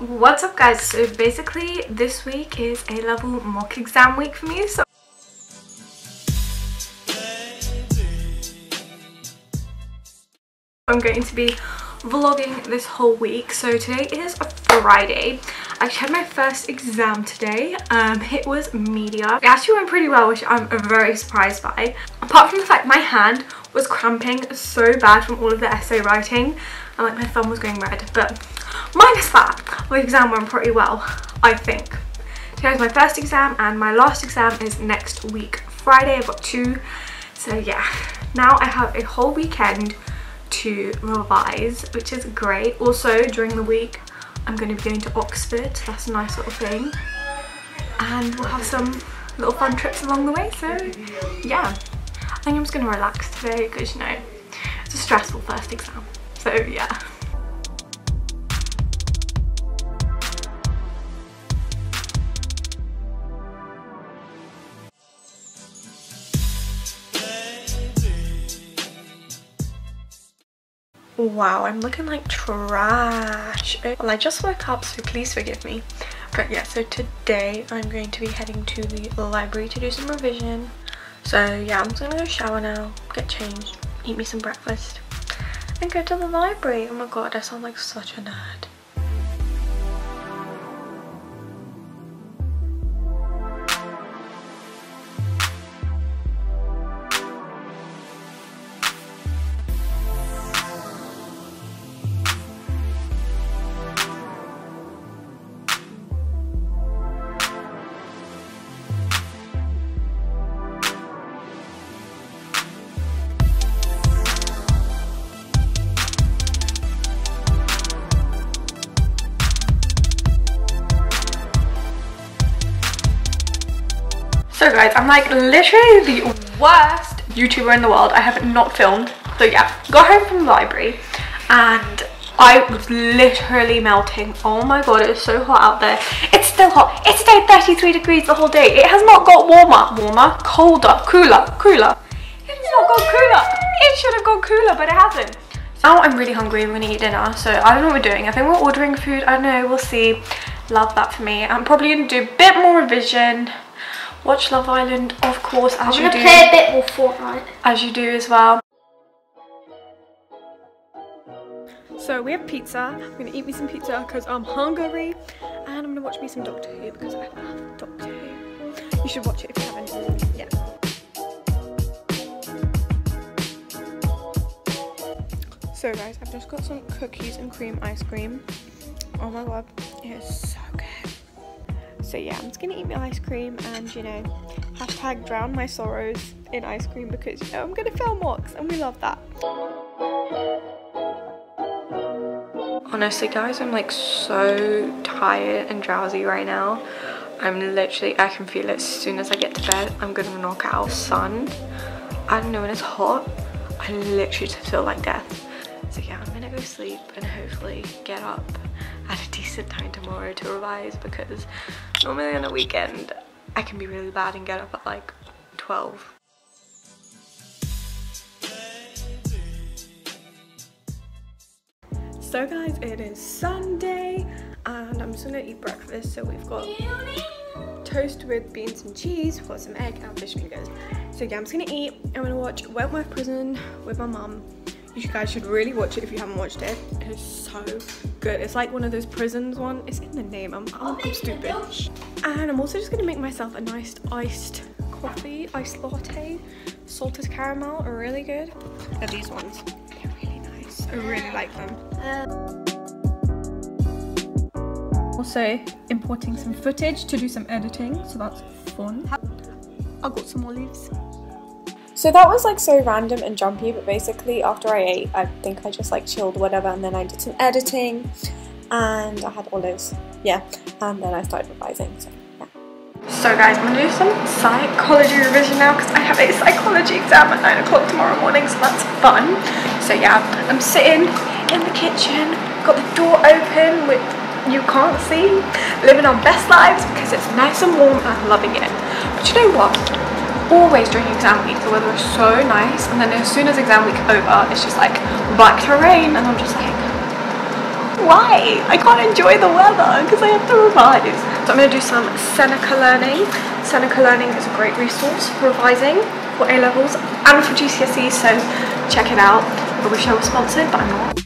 What's up guys, so basically this week is A level mock exam week for me, so I'm going to be vlogging this whole week. So today is a Friday. I actually had my first exam today. It was media. It actually went pretty well, which I'm very surprised by. Apart from the fact my hand was cramping so bad from all of the essay writing and like my thumb was going red, but minus that, my exam went pretty well, I think. Today was my first exam and my last exam is next week Friday. I've got two. So yeah, now I have a whole weekend to revise, which is great. Also during the week I'm going to be going to Oxford, so that's a nice little thing, and we'll have some little fun trips along the way. So yeah, I think I'm just going to relax today because, you know, it's a stressful first exam, so yeah. Wow, I'm looking like trash. Well, I just woke up, so please forgive me. But yeah, so today I'm going to be heading to the library to do some revision. So yeah, I'm just gonna go shower now, get changed, eat me some breakfast, and go to the library. Oh my god, I sound like such a nerd. So guys, I'm like literally the worst YouTuber in the world. I have not filmed. So yeah, got home from the library and I was literally melting. Oh my god, it was so hot out there. It's still hot. It stayed 33 degrees the whole day. It has not got warmer. Warmer? Colder. Cooler. Cooler. It's not got cooler. It should have got cooler, but it hasn't. Now I'm really hungry. I'm gonna eat dinner. So I don't know what we're doing. I think we're ordering food. I don't know. We'll see. Love that for me. I'm probably gonna do a bit more revision. Watch Love Island, of course, as you do. I'm gonna play a bit more Fortnite. As you do as well. So we have pizza. I'm gonna eat me some pizza because I'm hungry, and I'm gonna watch me some Doctor Who because I love Doctor Who. You should watch it if you haven't. Yeah. So guys, I've just got some cookies and cream ice cream. Oh my god, it is so good. So yeah, I'm just gonna eat my ice cream and, you know, hashtag drown my sorrows in ice cream because, you know, I'm gonna film walks and we love that. Honestly guys, I'm like so tired and drowsy right now. I'm literally, I can feel it as soon as I get to bed. I'm gonna knock out sun. I don't know, when it's hot, I literally just feel like death. So yeah, I'm gonna go sleep and hopefully get up at a decent time tomorrow to revise, because normally on a weekend I can be really bad and get up at like 12. So guys, it is Sunday and I'm just gonna eat breakfast. So we've got toast with beans and cheese, we've got some egg and fish fingers. So yeah, I'm just gonna eat. I'm gonna watch Wentworth Prison with my mum. You guys should really watch it if you haven't watched it. It is so good. It's like one of those prisons one. It's in the name. I'm stupid. And I'm also just going to make myself a nice iced coffee, iced latte, salted caramel. Are really good. They're these ones. They're really nice. I really like them. Also importing some footage to do some editing, so that's fun. I got some olives. So that was like so random and jumpy, but basically after I ate, I think I just like chilled or whatever, and then I did some editing and I had olives, yeah, and then I started revising, so yeah. So guys, I'm gonna do some psychology revision now because I have a psychology exam at 9 o'clock tomorrow morning, so that's fun. So yeah, I'm sitting in the kitchen, got the door open, which you can't see, living our best lives because it's nice and warm and I'm loving it. But you know what? Always during exam week the weather is so nice, and then as soon as exam week over it's just like black terrain, and I'm just like, Why? I can't enjoy the weather because I have to revise. So I'm going to do some Seneca Learning. Seneca Learning is a great resource for revising for A-levels and for GCSEs, so check it out. I wish I was sponsored, but I'm not.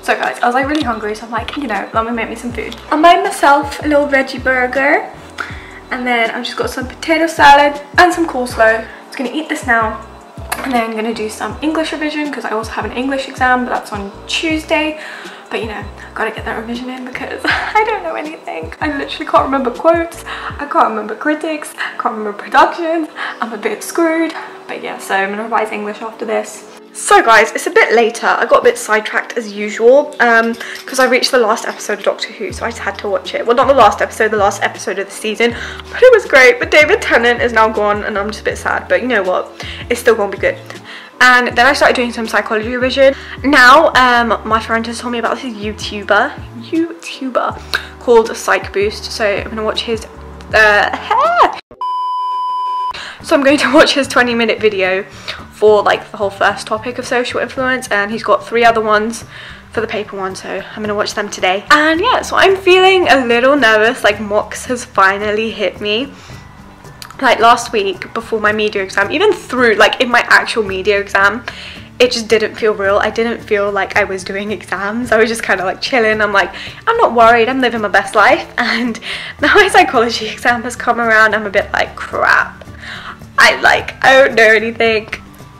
So guys, I was like really hungry, so I'm like, you know, let me make me some food. I made myself a little veggie burger, and then I've just got some potato salad and some coleslaw. I'm just gonna eat this now, and then I'm gonna do some English revision because I also have an English exam, but that's on Tuesday. But you know, gotta get that revision in because I don't know anything. I literally can't remember quotes, I can't remember critics, I can't remember productions. I'm a bit screwed, but yeah, so I'm gonna revise English after this. So guys, it's a bit later. I got a bit sidetracked as usual because I reached the last episode of Doctor Who, so I just had to watch it. Well, not the last episode of the season, but it was great. But David Tennant is now gone and I'm just a bit sad, but you know what? It's still gonna be good. And then I started doing some psychology revision. Now, my friend has told me about this YouTuber called Psych Boost, so I'm gonna watch his So I'm going to watch his 20-minute video for like the whole first topic of social influence, and he's got 3 other ones for the paper one, so I'm going to watch them today. And yeah, so I'm feeling a little nervous, like mocks has finally hit me. Like last week before my media exam, even through like in my actual media exam, it just didn't feel real. I didn't feel like I was doing exams. I was just kind of like chilling. I'm like, I'm not worried, I'm living my best life. And now my psychology exam has come around, I'm a bit like crap. I don't know anything.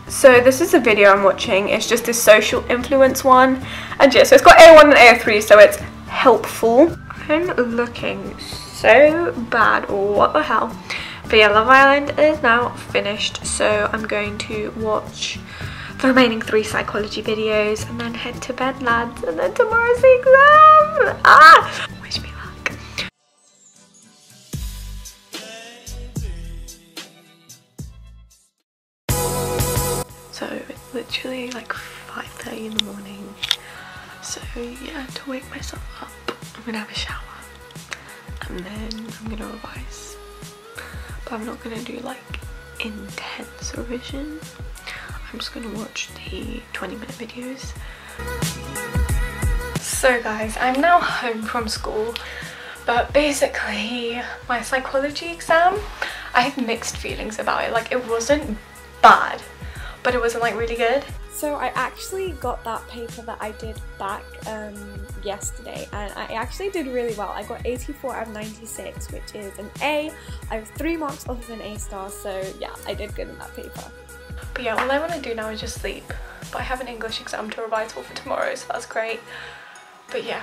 So this is the video I'm watching. It's just this social influence one. And yeah, so it's got A1 and A3, so it's helpful. I'm looking so bad, what the hell. But yeah, Love Island is now finished, so I'm going to watch the remaining 3 psychology videos and then head to bed, lads, and then tomorrow's the exam! Ah! Wish me luck. So, it's literally like 5:30 in the morning. So yeah, to wake myself up, I'm gonna have a shower and then I'm gonna revise. But I'm not gonna do like intense revision. I'm just gonna watch the 20-minute videos. So guys, I'm now home from school, but basically my psychology exam, I have mixed feelings about it. Like it wasn't bad, but it wasn't like really good. So I actually got that paper that I did back yesterday, and I actually did really well. I got 84 out of 96, which is an A. I have 3 marks off of an A star, so yeah, I did good in that paper. But yeah, all I want to do now is just sleep, but I have an English exam to revise for tomorrow, so that's great. But yeah,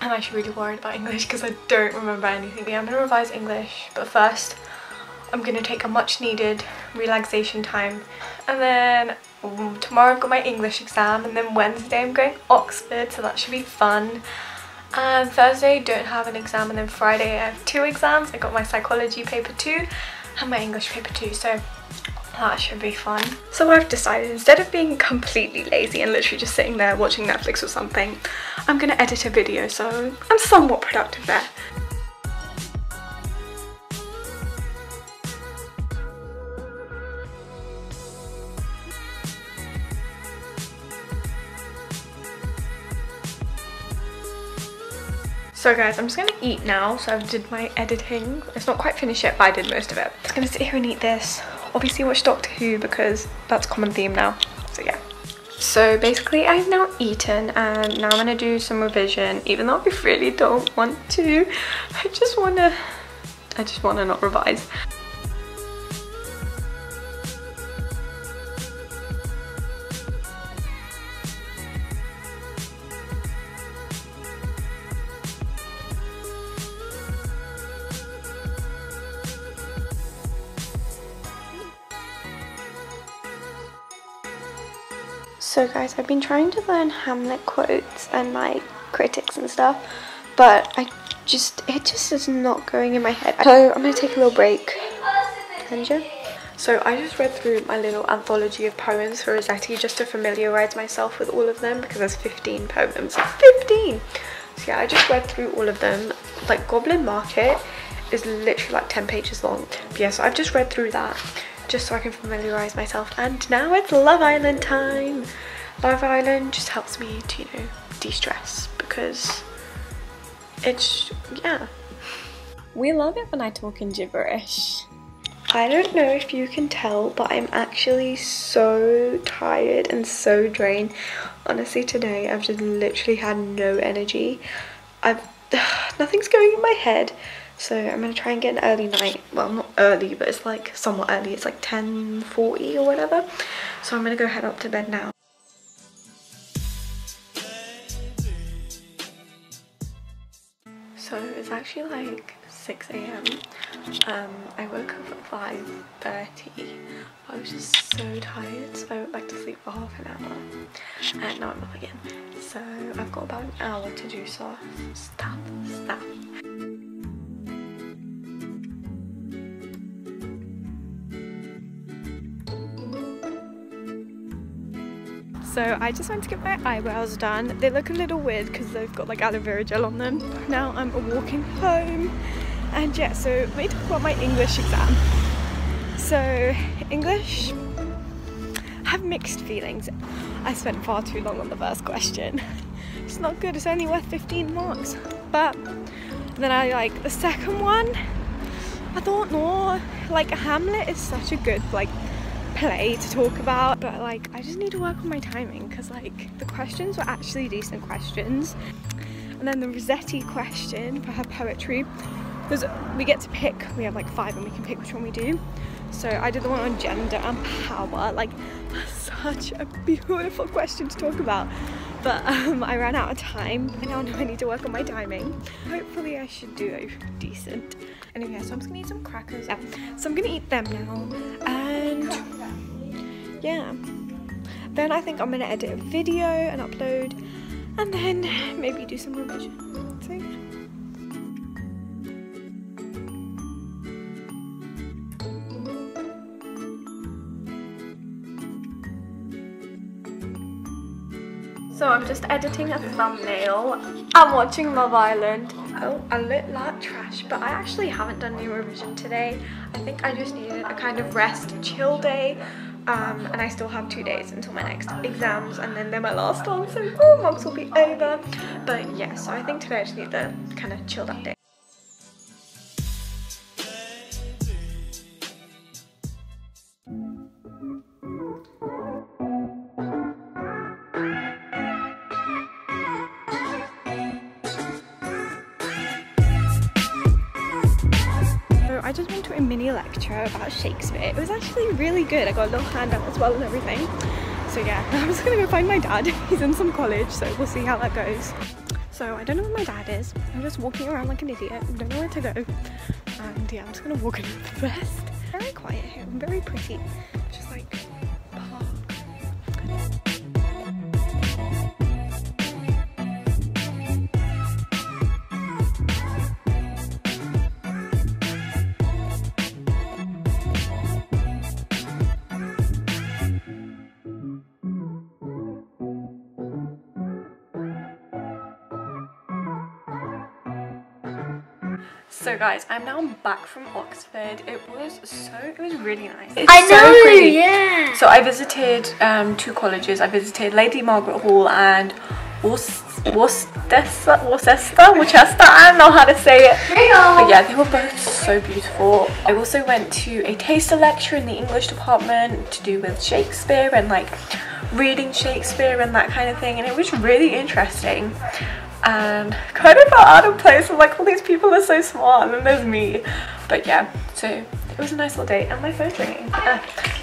I'm actually really worried about English because I don't remember anything. Yeah, I'm going to revise English, but first I'm going to take a much needed relaxation time, and then tomorrow I've got my English exam, and then Wednesday I'm going Oxford, so that should be fun. And Thursday I don't have an exam, and then Friday I have 2 exams. I got my psychology paper 2 and my English paper 2, so that should be fun. So I've decided, instead of being completely lazy and literally just sitting there watching Netflix or something, I'm gonna edit a video, so I'm somewhat productive there. So guys, I'm just gonna eat now, so I did my editing. It's not quite finished yet, but I did most of it. I'm just gonna sit here and eat this. Obviously watch Doctor Who because that's common theme now, so yeah. So basically I've now eaten, and now I'm gonna do some revision, even though I really don't want to. I just wanna not revise. So guys, I've been trying to learn Hamlet quotes and like critics and stuff, but I it just is not going in my head. So I'm gonna take a little break. Andrew? So I just read through my little anthology of poems for Rosetti just to familiarise myself with all of them, because there's 15 poems. 15! So yeah, I just read through all of them. Like Goblin Market is literally like 10 pages long. But yeah, so I've just read through that just so I can familiarise myself. And now it's Love Island time. Love Island just helps me to, you know, de-stress, because it's, yeah. We love it when I talk in gibberish. I don't know if you can tell, but I'm actually so tired and so drained. Honestly, today I've just literally had no energy. Nothing's going in my head, so I'm gonna try and get an early night. Well, not early, but it's like somewhat early. It's like 10:40 or whatever. So I'm gonna go head up to bed now. So it's actually like 6 AM. I woke up at 5:30. I was just so tired, so I went back to sleep for half an hour. And now I'm up again. So I've got about an hour to do so. Stop. So I just went to get my eyebrows done. They look a little weird because they've got like aloe vera gel on them. Now I'm walking home. And yeah, so let me talk about my English exam. So English, I have mixed feelings. I spent far too long on the first question. It's not good, it's only worth 15 marks. But then I like the second one. I thought, no, like Hamlet is such a good like play to talk about. But like, I just need to work on my timing, because like the questions were actually decent questions. And then the Rosetti question for her poetry, because we get to pick, we have like 5 and we can pick which one we do. So I did the one on gender and power, like that's such a beautiful question to talk about. But I ran out of time. I now know I need to work on my timing. Hopefully I should do decent. Anyway, so I'm just gonna eat some crackers. Yeah. So I'm gonna eat them now, and yeah. Then I think I'm gonna edit a video and upload, and then maybe do some revision. So yeah. So I'm just editing a thumbnail. I'm watching Love Island. Oh, I look like trash, but I actually haven't done any revision today. I think I just needed a kind of rest, chill day. And I still have 2 days until my next exams, and then they're my last one, so 4 months will be over. But yeah, so I think today I just need the kind of chilled out day. I just went to a mini lecture about Shakespeare. It was actually really good. I got a little handout as well and everything. So yeah, I'm just gonna go find my dad. He's in some college, so we'll see how that goes. So I don't know where my dad is. I'm just walking around like an idiot. I don't know where to go. And yeah, I'm just gonna walk in with the rest. Very quiet here and very pretty. Just like park. So guys, I'm now back from Oxford. It was really nice. It's so pretty. Yeah. So I visited 2 colleges. I visited Lady Margaret Hall and Worcester, I don't know how to say it. But yeah, they were both so beautiful. I also went to a taster lecture in the English department to do with Shakespeare and like reading Shakespeare and that kind of thing, and it was really interesting. And kind of felt out of place. I'm like, all these people are so smart, and then there's me. But yeah, so it was a nice little day, and my phone's ringing.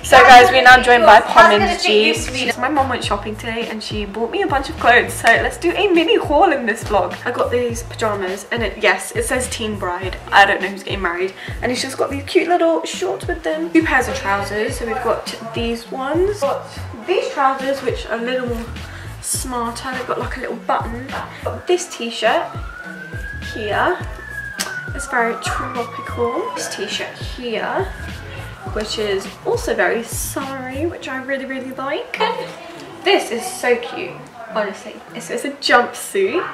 So guys, we're now joined by Pom's G. So my mom went shopping today, and she bought me a bunch of clothes. So let's do a mini haul in this vlog. I got these pajamas, and it says Teen Bride. I don't know who's getting married, and it's just got these cute little shorts with them. 2 pairs of trousers. So we've got these ones. Got these trousers, which are a little more smarter. They've got like a little button. Got this t-shirt here, is very tropical. This t-shirt here, which is also very summery, which I really, really like. And this is so cute, honestly. It's a jumpsuit,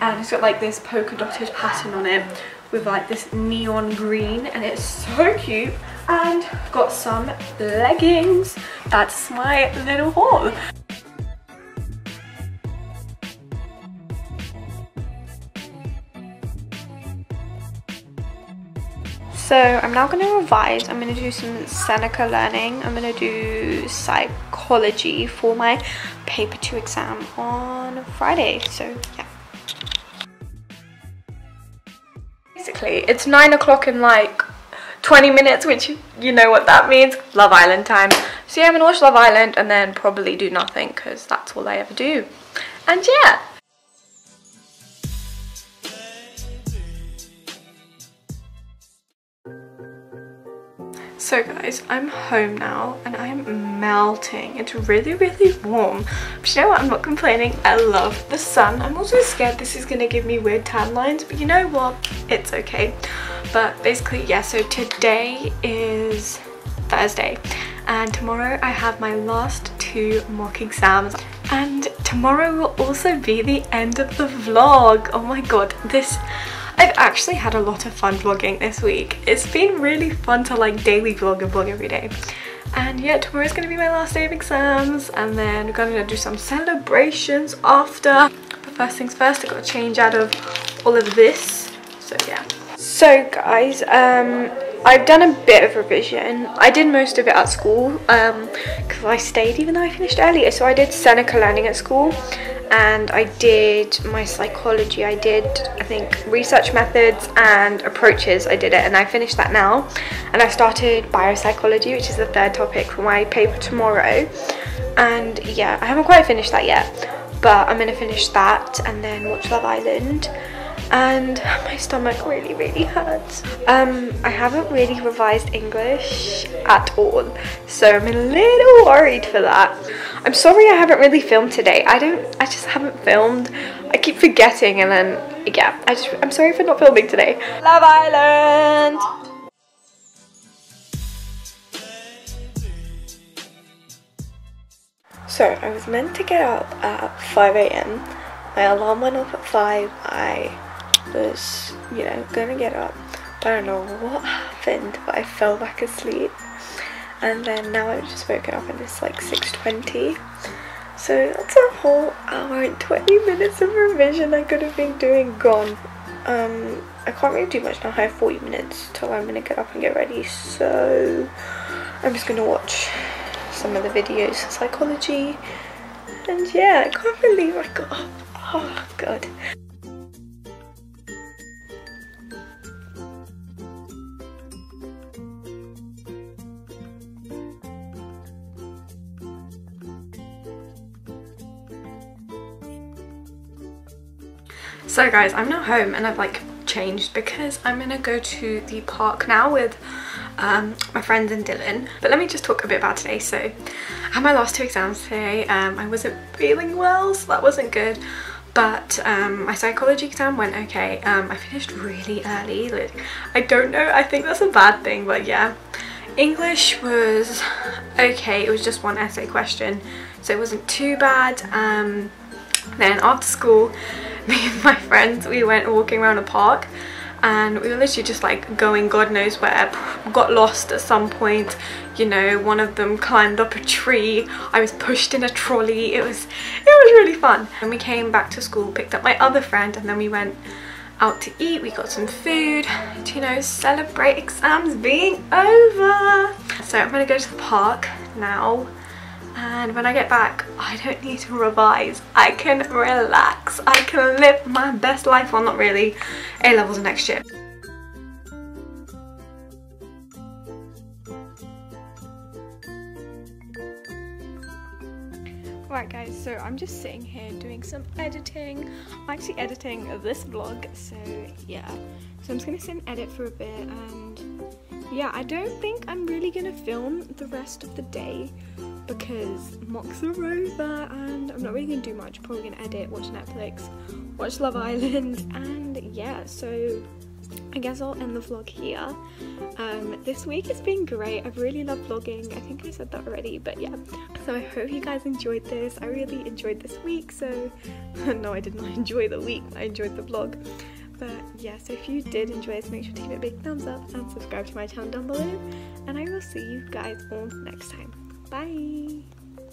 and it's got like this polka dotted pattern on it with like this neon green, and it's so cute. And I've got some leggings. That's my little haul. So I'm now going to revise. I'm going to do some Seneca Learning. I'm going to do psychology for my paper 2 exam on Friday. So yeah. Basically, it's 9 o'clock in like 20 minutes, which you know what that means. Love Island time. So yeah, I'm going to watch Love Island and then probably do nothing because that's all I ever do. And yeah. So guys, I'm home now and I'm melting. It's really, really warm. But you know what? I'm not complaining. I love the sun. I'm also scared this is going to give me weird tan lines, but you know what? It's okay. But basically, yeah, so today is Thursday and tomorrow I have my last 2 mock exams. And tomorrow will also be the end of the vlog. Oh my god, I've actually had a lot of fun vlogging this week. It's been really fun to like daily vlog and vlog every day. And yeah, tomorrow's gonna be my last day of exams and then we're gonna do some celebrations after. But first things first, I gotta change out of all of this, so yeah. So guys, I've done a bit of revision. I did most of it at school because I stayed even though I finished earlier. So I did Seneca Learning at school and I did my psychology. I did, I think, research methods and approaches. I did it and I finished that now. And I started biopsychology, which is the 3rd topic for my paper tomorrow. And yeah, I haven't quite finished that yet, but I'm gonna finish that and then watch Love Island. And my stomach really, really hurts. I haven't really revised English at all, so I'm a little worried for that. I'm sorry I haven't really filmed today. I just haven't filmed. I keep forgetting and then, yeah, I'm sorry for not filming today. Love Island! So, I was meant to get up at 5 AM. My alarm went off at 5. I was, you know, gonna get up, but I don't know what happened, but I fell back asleep and then now I've just woken up and it's like 6:20, so that's a whole hour and 20 minutes of revision I could have been doing gone. I can't really do much now. I have 40 minutes till I'm gonna get up and get ready, so I'm just gonna watch some of the videos for psychology. And yeah, I can't believe I got up. Oh god. So guys, I'm now home and I've like changed because I'm gonna go to the park now with my friends and Dylan. But let me just talk a bit about today. So I had my last 2 exams today. I wasn't feeling well, so that wasn't good. But my psychology exam went okay. I finished really early. Like, I don't know, I think that's a bad thing, but yeah. English was okay. It was just one essay question, so it wasn't too bad. Then after school, me and my friends, we went walking around a park and we were literally just like going god knows where, got lost at some point, you know, one of them climbed up a tree, I was pushed in a trolley, it was really fun. And we came back to school, picked up my other friend and then we went out to eat, we got some food to, you know, celebrate exams being over. So I'm gonna go to the park now. And when I get back, I don't need to revise. I can relax. I can live my best life. Well, not really. A-levels are next year. Alright guys, so I'm just sitting here doing some editing. I'm actually editing this vlog, so yeah. So I'm just gonna sit and edit for a bit and yeah, I don't think I'm really gonna film the rest of the day because mocks are over and I'm not really gonna do much. Probably gonna edit, watch Netflix, watch Love Island, and yeah, so I guess I'll end the vlog here. This week has been great. I've really loved vlogging. I think I said that already, but yeah. So I hope you guys enjoyed this. I really enjoyed this week, so... no, I did not enjoy the week. I enjoyed the vlog. But yeah, so if you did enjoy this, make sure to give it a big thumbs up and subscribe to my channel down below. And I will see you guys all next time. Bye!